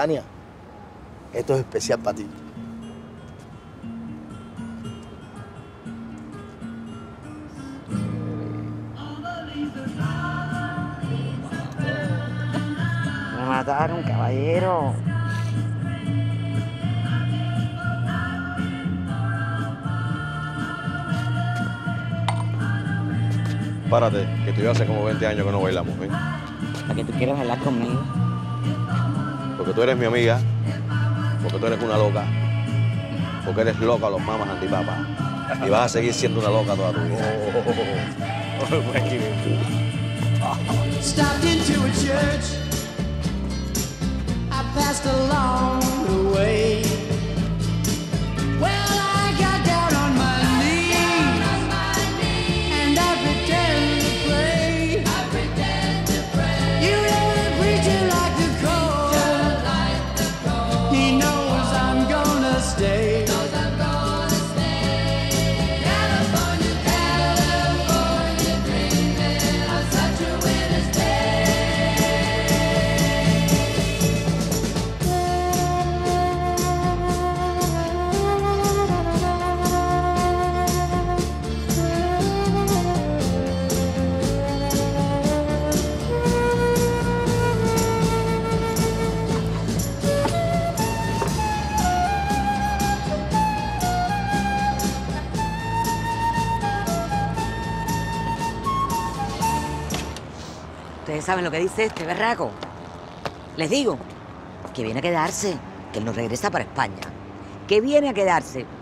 Tania, esto es especial para ti. Me mataron, caballero. Párate, que tú ya hace como 20 años que no bailamos, ¿eh? ¿Para qué tú quieres bailar conmigo? Porque tú eres mi amiga, porque tú eres una loca, porque eres loca los mamas antipapas. Y vas a seguir siendo una loca toda tu vida. Stopped into a church. I passed along the way. Well, I got down on my knees and I pretend to pray. You know the preacher like the cold. He knows I'm gonna stay. Ustedes saben lo que dice este berraco. Les digo que viene a quedarse, que él no regresa para España. Que viene a quedarse.